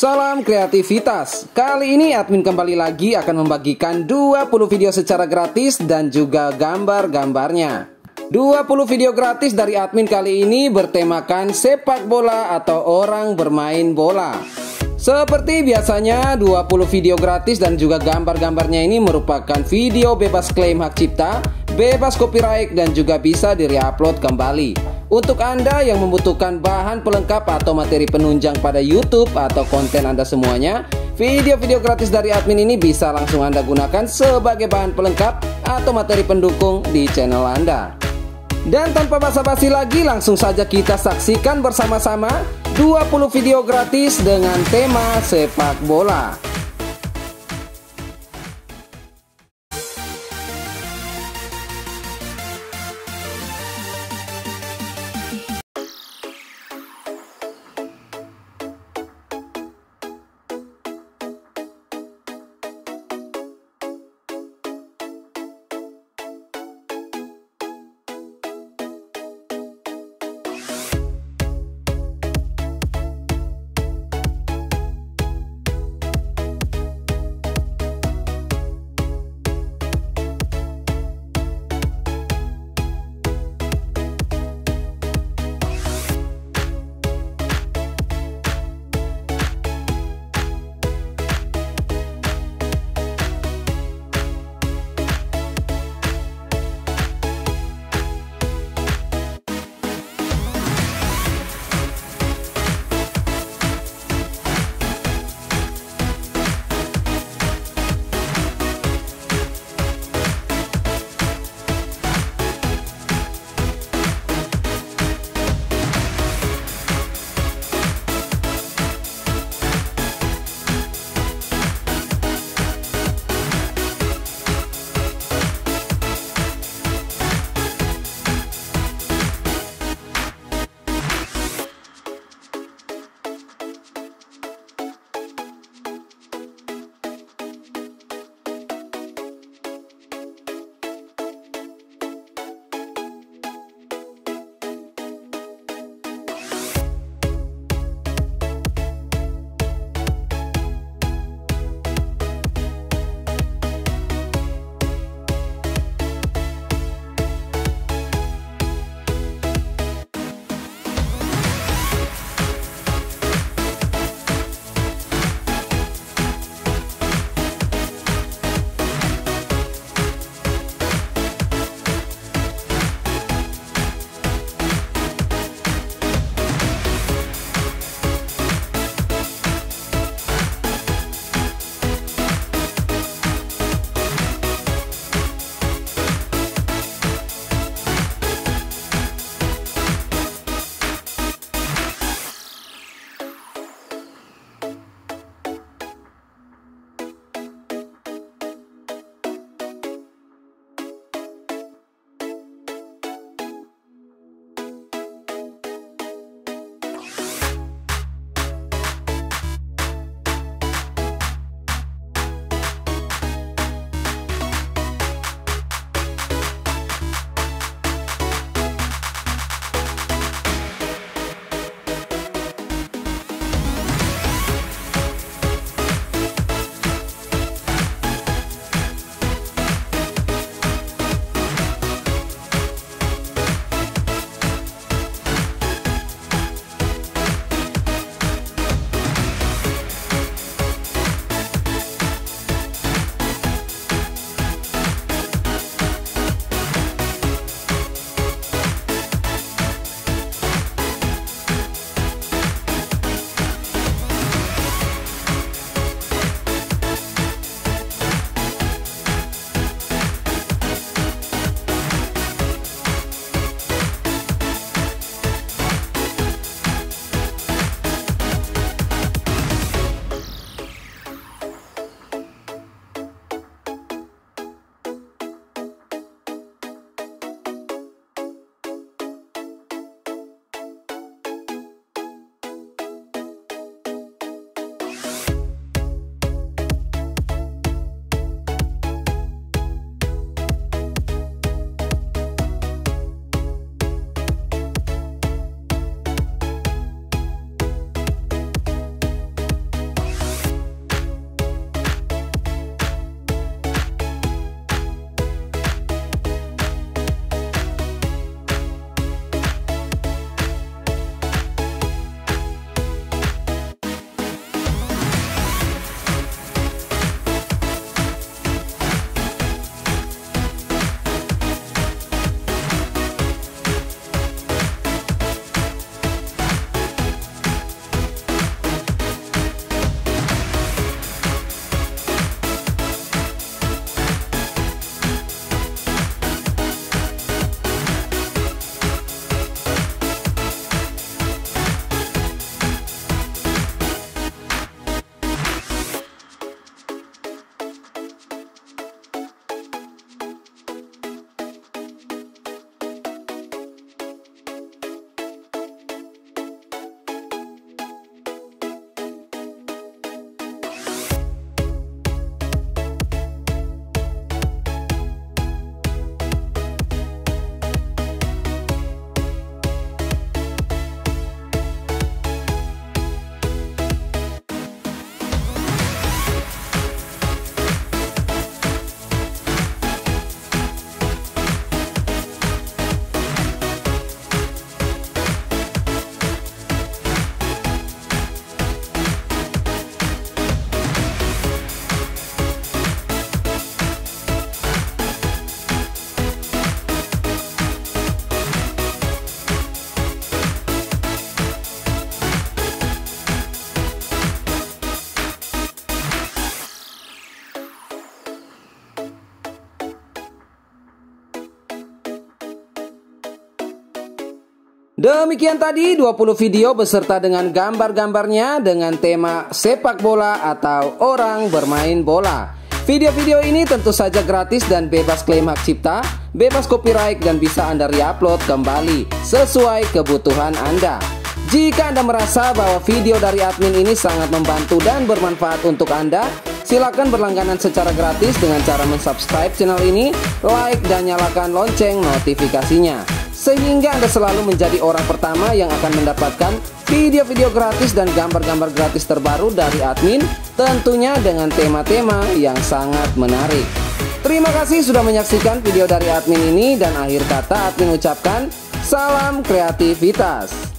Salam kreativitas. Kali ini admin kembali lagi akan membagikan 20 video secara gratis dan juga gambar-gambarnya. 20 video gratis dari admin kali ini bertemakan sepak bola atau orang bermain bola. Seperti biasanya, 20 video gratis dan juga gambar-gambarnya ini merupakan video bebas klaim hak cipta, bebas copyright, dan juga bisa di-reupload kembali. Untuk Anda yang membutuhkan bahan pelengkap atau materi penunjang pada YouTube atau konten Anda semuanya, video-video gratis dari admin ini bisa langsung Anda gunakan sebagai bahan pelengkap atau materi pendukung di channel Anda. Dan tanpa basa-basi lagi, langsung saja kita saksikan bersama-sama 20 video gratis dengan tema sepak bola. Demikian tadi 20 video beserta dengan gambar-gambarnya dengan tema sepak bola atau orang bermain bola. Video-video ini tentu saja gratis dan bebas klaim hak cipta, bebas copyright, dan bisa Anda reupload kembali sesuai kebutuhan Anda. Jika Anda merasa bahwa video dari admin ini sangat membantu dan bermanfaat untuk Anda, silakan berlangganan secara gratis dengan cara mensubscribe channel ini, like, dan nyalakan lonceng notifikasinya, sehingga Anda selalu menjadi orang pertama yang akan mendapatkan video-video gratis dan gambar-gambar gratis terbaru dari admin, tentunya dengan tema-tema yang sangat menarik. Terima kasih sudah menyaksikan video dari admin ini, dan akhir kata admin ucapkan salam kreativitas.